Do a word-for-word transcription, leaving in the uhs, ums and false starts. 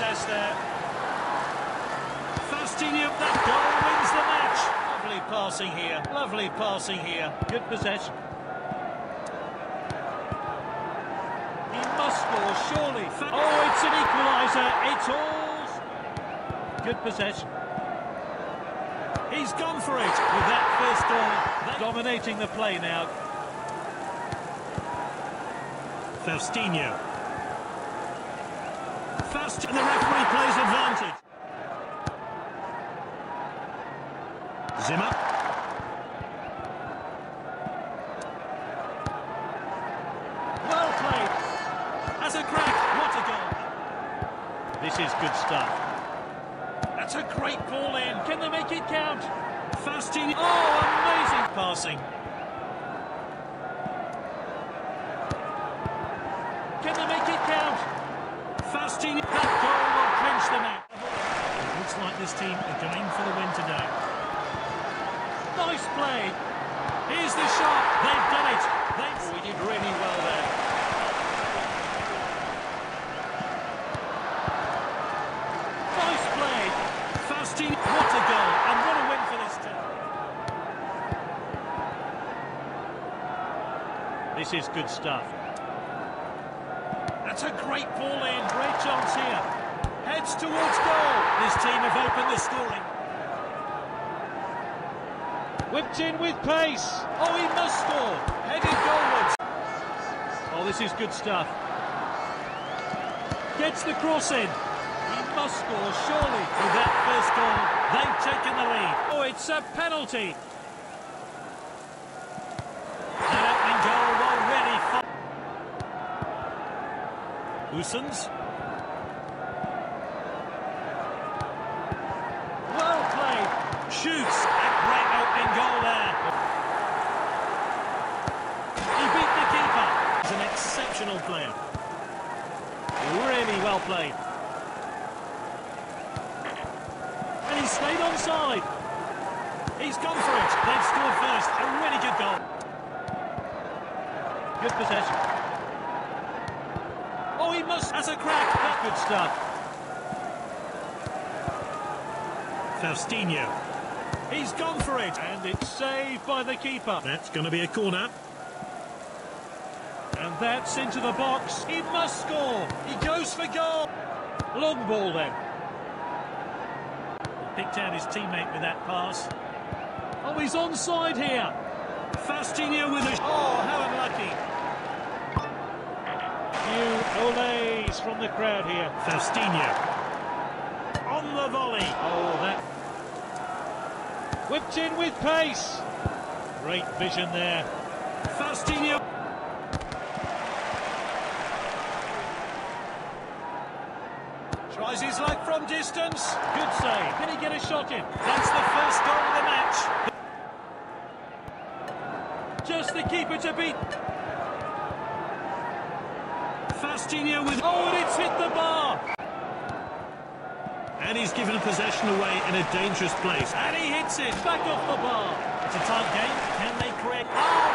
success there. Faustinho, that goal wins the match. Lovely passing here, lovely passing here. Good possession. He must score, surely. Oh, it's an equaliser. It's all. Good possession. He's gone for it with that first goal. Dominating the play now. Faustinho. Faust, and the referee plays advantage. Zimmer. Well played. That's a crack. What a goal. This is good stuff. That's a great ball in. Can they make it count? Faustinho. Oh, amazing passing. Can they make it count? Faustinho, that goal will clinch the match. It looks like this team are going for the win today. Nice play. Here's the shot. They've done it. They we did really well there. Nice play. Faustinho, what a goal. And what a win for this team. This is good stuff. That's a great ball in, great chance here. Heads towards goal. This team have opened the scoring. Whipped in with pace. Oh, he must score. Headed goalwards. Oh, this is good stuff. Gets the cross in. He must score, surely. With that first goal, they've taken the lead. Oh, it's a penalty. Loosens. Well played. Shoots. A great opening goal there. He beat the keeper. He's an exceptional player. Really well played. And he stayed onside. He's gone for it. They've scored first. A really good goal. Good possession. Oh, he must, as a crack, that's good stuff. Faustinho. He's gone for it, and it's saved by the keeper. That's going to be a corner. And that's into the box. He must score. He goes for goal. Long ball then. He picked out his teammate with that pass. Oh, he's onside here. Faustinho with a... Oh, how unlucky. Olays from the crowd here. Faustinho on the volley. Oh, that whipped in with pace. Great vision there. Faustinho. Tries his luck from distance. Good save. Can he get a shot in? That's the first goal of the match. Just the keeper to beat. Faustinho with... Oh, and it's hit the bar! And he's given possession away in a dangerous place. And he hits it, back off the bar. It's a tight game, can they create... Oh!